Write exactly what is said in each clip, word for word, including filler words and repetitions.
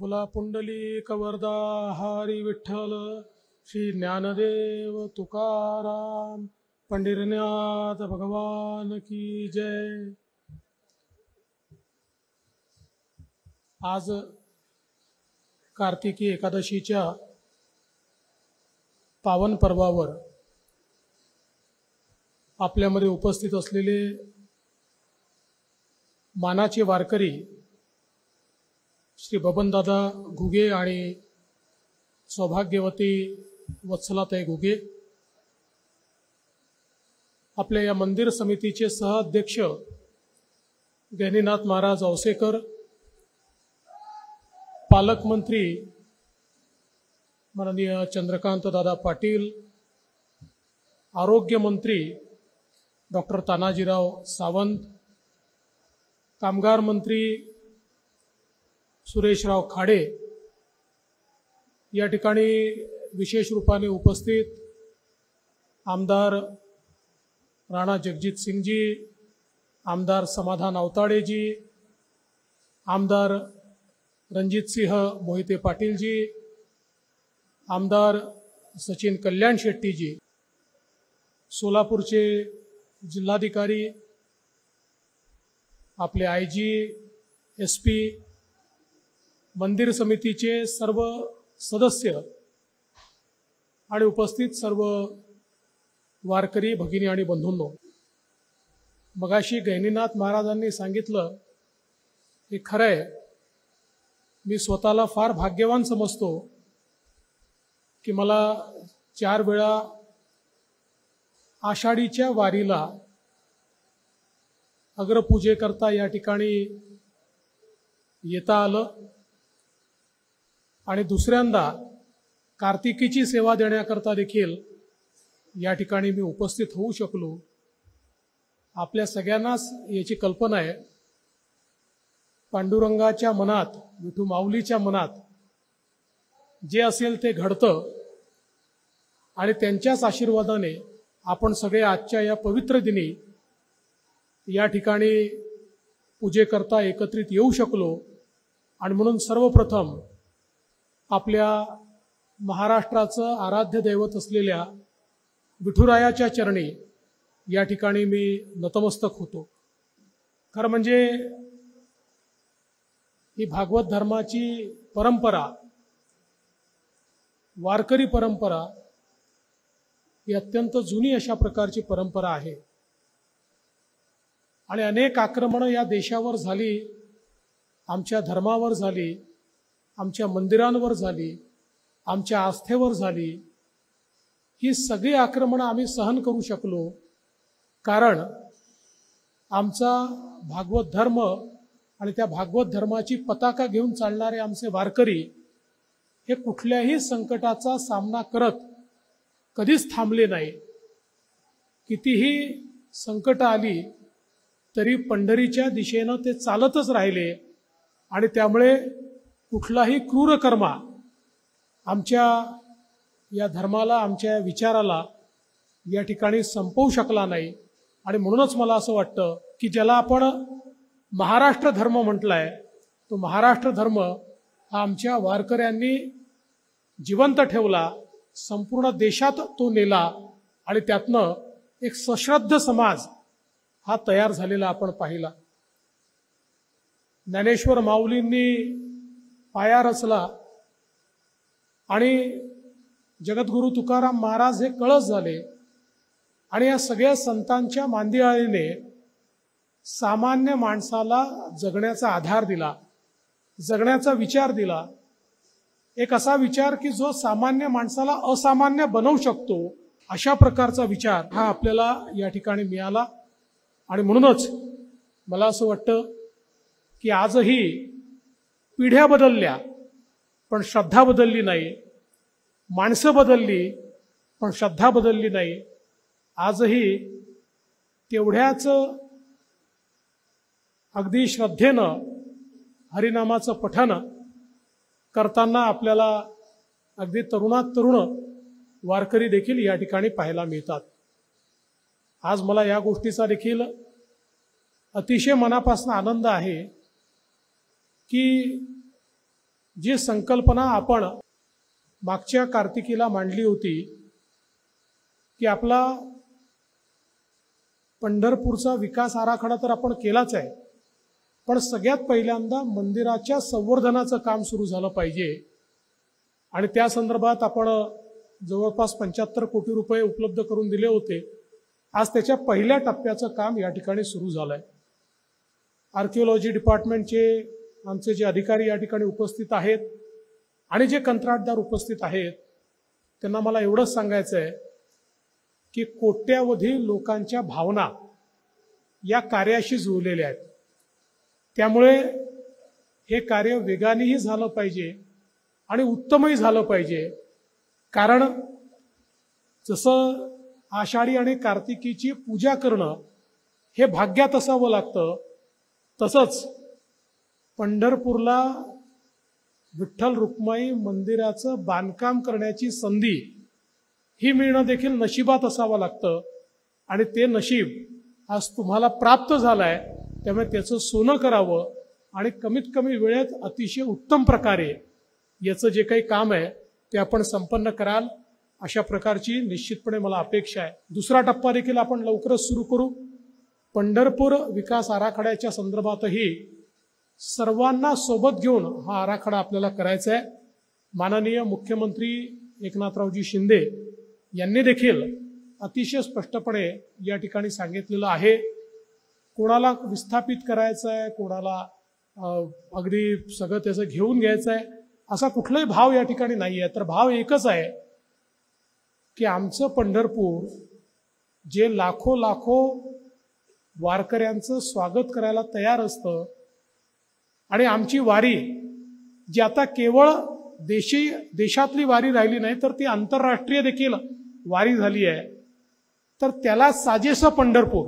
बोला पुंडलिक वरदा हरी विठ्ठल श्री ज्ञानदेव तुकाराम पंडिरनाथ भगवान की जय। आज कार्तिकी एकादशीच्या पावन पर्वावर आपल्यामध्ये उपस्थित असलेले मानाचे वारकरी श्री बबनदादा घुगे आणि सौभाग्यवती वत्सलाताई घुगे, आपल्या या मंदिर समितीचे सहअध्यक्ष गैनीनाथ महाराज औसेकर, पालकमंत्री माननीय चंद्रकांत दादा पाटील, आरोग्यमंत्री डॉक्टर तानाजीराव सावंत, कामगार मंत्री सुरेश राव खाडे, या ठिकाणी विशेष रूपाने उपस्थित आमदार राणा जगजीत सिंहजी, आमदार समाधान अवताडेजी, आमदार रणजित सिंह मोहिते पाटीलजी, आमदार सचिन कल्याण शेट्टीजी, सोलापूरचे जिल्हाधिकारी, आपले आयजी, एसपी, मंदिर समितीचे सर्व सदस्य आणि उपस्थित सर्व वारकरी भगिनी आणि बंधूंनो, मगाशी गैनीनाथ महाराजांनी सांगितलं हे खरं आहे, मी स्वतःला फार भाग्यवान समजतो की मला चार वेळा आषाढीच्या वारीला अग्रपूजेकरता या ठिकाणी येता आलं आणि दुसऱ्यांदा कार्तिकीची सेवा देण्याकरता देखील या ठिकाणी मी उपस्थित होऊ शकलो। आपल्या सगळ्यांनाच याची कल्पना आहे, पांडुरंगाच्या मनात, विठू माऊलीच्या मनात जे असेल ते घडतं आणि त्यांच्याच आशीर्वादाने आपण सगळे आजच्या या पवित्र दिनी या ठिकाणी पूजेकरता एकत्रित येऊ शकलो। आणि म्हणून सर्वप्रथम आपल्या महाराष्ट्राचं आराध्य दैवत असलेल्या विठुरायाच्या चरणी या ठिकाणी मी नतमस्तक होतो। खरं म्हणजे ही भागवत धर्माची परंपरा, वारकरी परंपरा, ही अत्यंत जुनी अशा प्रकारची परंपरा आहे आणि अनेक आक्रमणं या देशावर झाली, आमच्या धर्मावर झाली, आमच्या मंदिरांवर झाली, आमच्या आस्थेवर झाली। ही सगळी आक्रमणं आम्ही सहन करू शकलो कारण आमचा भागवत धर्म आणि त्या भागवत धर्माची पताका घेऊन चालणारे आमचे वारकरी हे कुठल्याही संकटाचा सामना करत कधीच थांबले नाही। कितीही संकटं आली तरी पंढरीच्या दिशेनं ते चालतच राहिले आणि त्यामुळे कुठलाही क्रूरकर्मा आमच्या या धर्माला, आमच्या विचाराला या ठिकाणी संपवू शकला नाही। आणि म्हणूनच मला असं वाटतं की ज्याला आपण महाराष्ट्र धर्म म्हटलाय तो महाराष्ट्र धर्म हा आमच्या वारकऱ्यांनी जिवंत ठेवला, संपूर्ण देशात तो नेला आणि त्यातनं एक सश्रद्ध समाज हा तयार झालेला आपण पाहिला। ज्ञानेश्वर माऊलींनी पाया रचला आणि जगद्गुरु तुकाराम महाराज हे कळस झाले आणि या सगळ्या संतांच्या मांदियाळीने सामान्य माणसाला जगण्याचा आधार दिला, जगण्याचा विचार दिला, एक असा विचार की जो सामान्य माणसाला असामान्य बनवू शकतो, अशा प्रकारचा विचार हा आपल्याला या ठिकाणी मिळाला। आणि म्हणूनच मला असं वाटतं की आजही पिढ्या बदलल्या पण श्रद्धा बदलली नाही, माणसं बदलली पण श्रद्धा बदलली नाही। आजही तेवढ्याच अगदी श्रद्धेनं हरिनामाचं पठण करताना आपल्याला अगदी तरुणात तरुण वारकरी देखील या ठिकाणी पाहायला मिळतात। आज मला या गोष्टीचा देखील अतिशय मनापासून आनंद आहे की जी संकल्पना आपण मागच्या कार्तिकीला मांडली होती की आपला पंढरपूरचा विकास आराखडा तर आपण केलाच आहे, पण सगळ्यात पहिल्यांदा मंदिराच्या संवर्धनाचं काम सुरू झालं पाहिजे आणि त्या संदर्भात आपण जवळपास पंच्याहत्तर कोटी रुपये उपलब्ध करून दिले होते। आज त्याच्या पहिल्या टप्प्याचं काम या ठिकाणी सुरू झालं आहे। आर्किओलॉजी डिपार्टमेंटचे आमचे जे अधिकारी या ठिकाणी उपस्थित आहेत आणि जे कंत्राटदार उपस्थित आहेत त्यांना मला एवढंच सांगायचं आहे की कोट्यावधी लोकांच्या भावना या कार्याशी जुळलेल्या आहेत, त्यामुळे हे कार्य वेगानेही झालं पाहिजे आणि उत्तमही झालं पाहिजे। कारण जसं आषाढी आणि कार्तिकीची पूजा करणं हे भाग्यात असावं लागतं, तसंच पंढरपूरला विठ्ठल रुक्माई मंदिराचं बांधकाम करण्याची संधी ही मिळणं देखील नशिबात असावं लागतं आणि ते नशीब आज तुम्हाला प्राप्त झालं आहे, त्यामुळे त्याचं सोनं करावं आणि कमीत कमी वेळेत अतिशय उत्तम प्रकारे याचं जे काही काम आहे ते आपण संपन्न कराल अशा प्रकारची निश्चितपणे मला अपेक्षा आहे। दुसरा टप्पा देखील आपण लवकरच सुरू करू। पंढरपूर विकास आराखड्याच्या संदर्भातही सर्वांना सोबत घेऊन हा आराखडा आपल्याला करायचा आहे। माननीय मुख्यमंत्री एकनाथरावजी शिंदे यांनी देखील अतिशय स्पष्टपणे या ठिकाणी सांगितलेलं आहे, कोणाला विस्थापित करायचं आहे, कोणाला अगदी सगळं त्याचं घेऊन घ्यायचं आहे, असा कुठलाही भाव या ठिकाणी नाही आहे। तर भाव एकच आहे की आमचं पंढरपूर जे लाखो लाखो वारकऱ्यांचं स्वागत करायला तयार असतं आणि आमची वारी जी आता केवळ देशी देशातली वारी राहिली नाही तर ती आंतरराष्ट्रीय देखील वारी झाली आहे, तर त्याला साजेसं पंढरपूर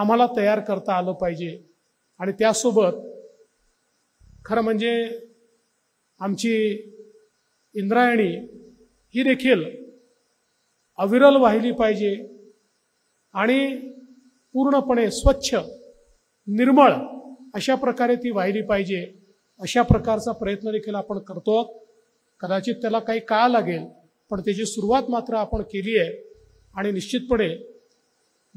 आम्हाला तयार करता आलं पाहिजे। आणि त्यासोबत खरं म्हणजे आमची इंद्रायणी ही देखील अविरल वाहिली पाहिजे आणि पूर्णपणे स्वच्छ निर्मळ अशा प्रकारे ती वाहिली पाहिजे, अशा प्रकारचा प्रयत्न देखील आपण करतो। कदाचित त्याला काही काळ लागेल, पण त्याची सुरुवात मात्र आपण केली आहे आणि निश्चितपणे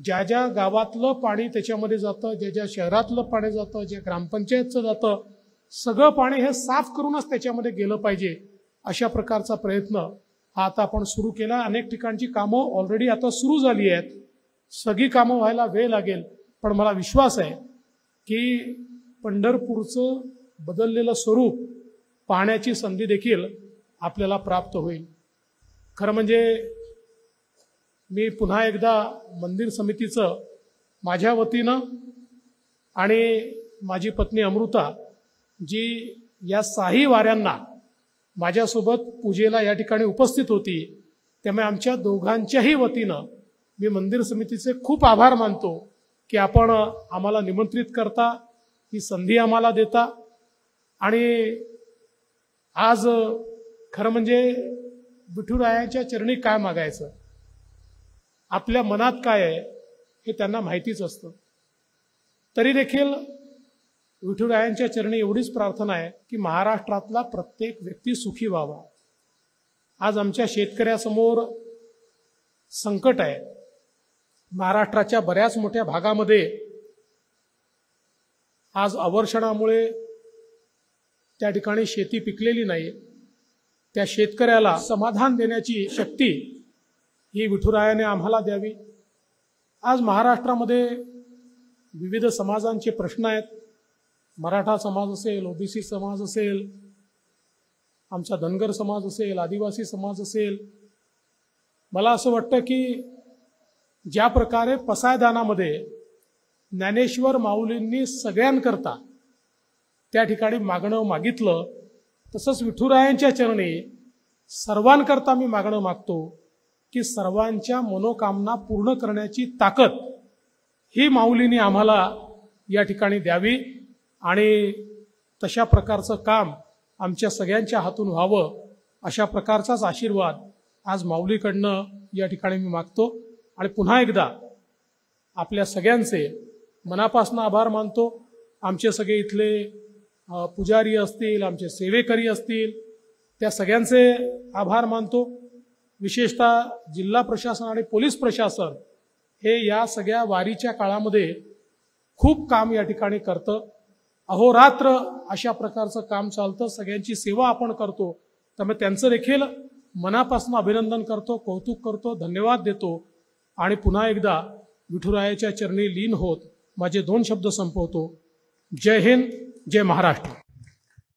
ज्या ज्या गावातलं पाणी त्याच्यामध्ये जातं, ज्या ज्या शहरातलं पाणी जातं, ज्या ग्रामपंचायतचं जातं, सगळं पाणी हे साफ करूनच त्याच्यामध्ये गेलं पाहिजे अशा प्रकारचा प्रयत्न हा आता आपण सुरू केला। अनेक ठिकाणची कामं ऑलरेडी आता सुरू झाली आहेत, सगळी कामं व्हायला वेळ लागेल, पण मला विश्वास आहे की पंढरपूरचं बदललेलं स्वरूप पाहण्याची संधी देखील आपल्याला प्राप्त होईल। खरं म्हणजे मी पुन्हा एकदा मंदिर समितीचं माझ्या वतीनं आणि माझी पत्नी अमृता जी या साही वाऱ्यांना माझ्यासोबत पूजेला या ठिकाणी उपस्थित होती, त्यामुळे आमच्या दोघांच्याही वतीनं मी मंदिर समितीचे खूप आभार मानतो की आपण आम्हाला निमंत्रित करता, ही संधी आम्हाला देता। आणि आज खरं म्हणजे विठुरायाच्या चरणी काय मागायचं, आपल्या मनात काय आहे हे त्यांना माहितीच असतं, तरी देखील विठुरायांच्या चरणी एवढीच प्रार्थना आहे की महाराष्ट्रातला प्रत्येक व्यक्ती सुखी व्हावा। आज आमच्या शेतकऱ्यासमोर संकट आहे, महाराष्ट्राच्या बऱ्याच मोठ्या भागामध्ये आज अवर्षणामुळे त्या ठिकाणी शेती पिकलेली नाही, त्या शेतकऱ्याला समाधान देण्याची शक्ती ही विठुरायाने आम्हाला द्यावी। आज महाराष्ट्रामध्ये विविध समाजांचे प्रश्न आहेत, मराठा समाज असेल, ओबीसी समाज असेल, आमचा धनगर समाज असेल, आदिवासी समाज असेल। मला असं वाटतं की ज्या प्रकारे पसायदानामध्ये ज्ञानेश्वर माऊलींनी सगळ्यांकरता त्या ठिकाणी मागणं मागितलं, तसंच विठुरायांच्या चरणी सर्वांकरता मी मागणं मागतो की सर्वांच्या मनोकामना पूर्ण करण्याची ताकद ही माऊलींनी आम्हाला या ठिकाणी द्यावी आणि तशा प्रकारचं काम आमच्या सगळ्यांच्या हातून व्हावं अशा प्रकारचाच आशीर्वाद आज माऊलीकडनं या ठिकाणी मी मागतो। आणि पुन्हा एकदा आपल्या सगळ्यांचे मनापासून आभार मानतो। आमचे सगळे इथले पुजारी असतील, आमचे सेवेकरी असतील, त्या सगळ्यांचे आभार मानतो। विशेषतः जिल्हा प्रशासन आणि पोलीस प्रशासन हे या सगळ्या वारीच्या काळामध्ये खूप काम या ठिकाणी करतं। अहोरात्र अशा प्रकारचं काम चालतं, सगळ्यांची सेवा आपण करतो, त्यामुळे त्यांचं देखील मनापासून अभिनंदन करतो, कौतुक करतो, धन्यवाद देतो आणि पुन्हा एकदा विठुरायाच्या चरणी लीन होत माझे दोन शब्द संपवतो। जय हिंद, जय महाराष्ट्र।